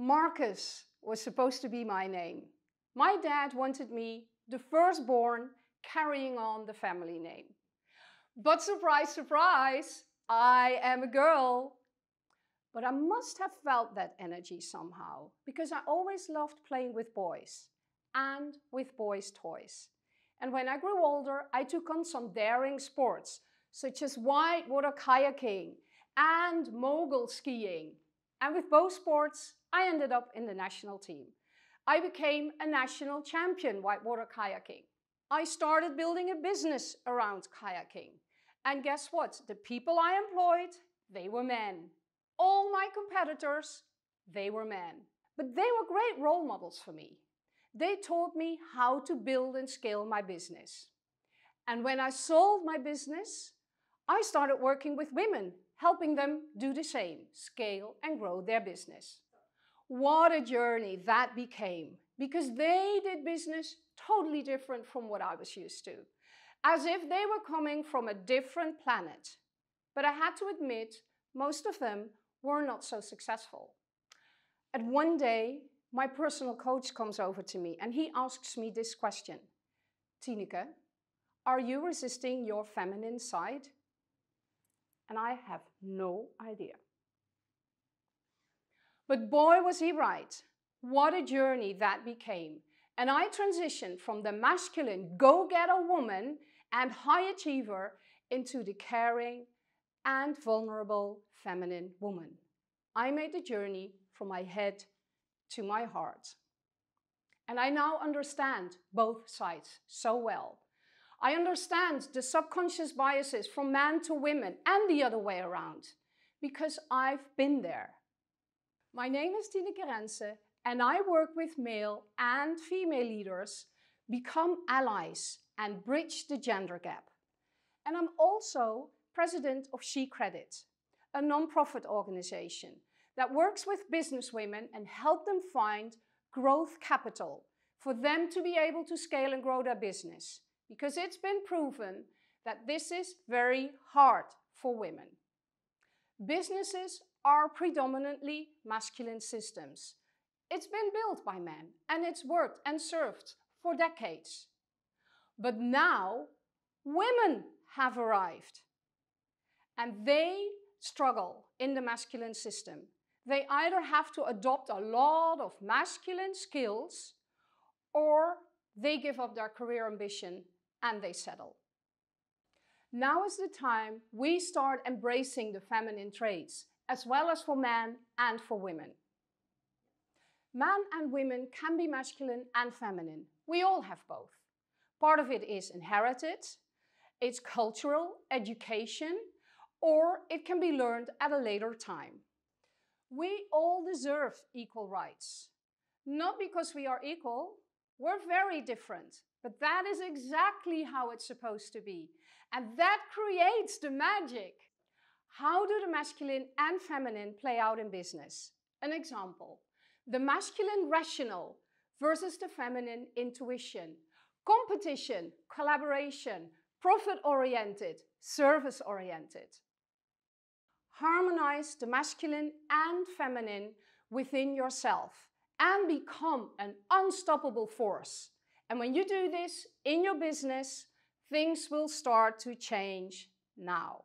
Marcus was supposed to be my name. My dad wanted me, the firstborn, carrying on the family name. But surprise, surprise, I am a girl. But I must have felt that energy somehow, because I always loved playing with boys and with boys' toys. And when I grew older, I took on some daring sports, such as whitewater kayaking and mogul skiing. And with both sports, I ended up in the national team. I became a national champion whitewater kayaking. I started building a business around kayaking. And guess what? The people I employed, they were men. All my competitors, they were men. But they were great role models for me. They taught me how to build and scale my business. And when I sold my business, I started working with women, helping them do the same, scale and grow their business. What a journey that became, because they did business totally different from what I was used to, as if they were coming from a different planet. But I had to admit, most of them were not so successful. And one day, my personal coach comes over to me and he asks me this question. Tineke, are you resisting your feminine side? And I have no idea. But boy, was he right. What a journey that became. And I transitioned from the masculine go-getter woman and high achiever into the caring and vulnerable feminine woman. I made the journey from my head to my heart. And I now understand both sides so well. I understand the subconscious biases from men to women and the other way around, because I've been there. My name is Tineke Rensens, and I work with male and female leaders become allies and bridge the gender gap. And I'm also president of SheCredit, a non-profit organization that works with businesswomen and help them find growth capital for them to be able to scale and grow their business. Because it's been proven that this is very hard for women. Businesses are predominantly masculine systems. It's been built by men and it's worked and served for decades. But now women have arrived and they struggle in the masculine system. They either have to adopt a lot of masculine skills or they give up their career ambition and they settle. Now is the time we start embracing the feminine traits, as well as for men and for women. Men and women can be masculine and feminine. We all have both. Part of it is inherited, it's cultural, education, or it can be learned at a later time. We all deserve equal rights. Not because we are equal, we're very different, but that is exactly how it's supposed to be. And that creates the magic. How do the masculine and feminine play out in business? An example, the masculine rational versus the feminine intuition, competition, collaboration, profit-oriented, service-oriented. Harmonize the masculine and feminine within yourself and become an unstoppable force. And when you do this in your business, things will start to change now.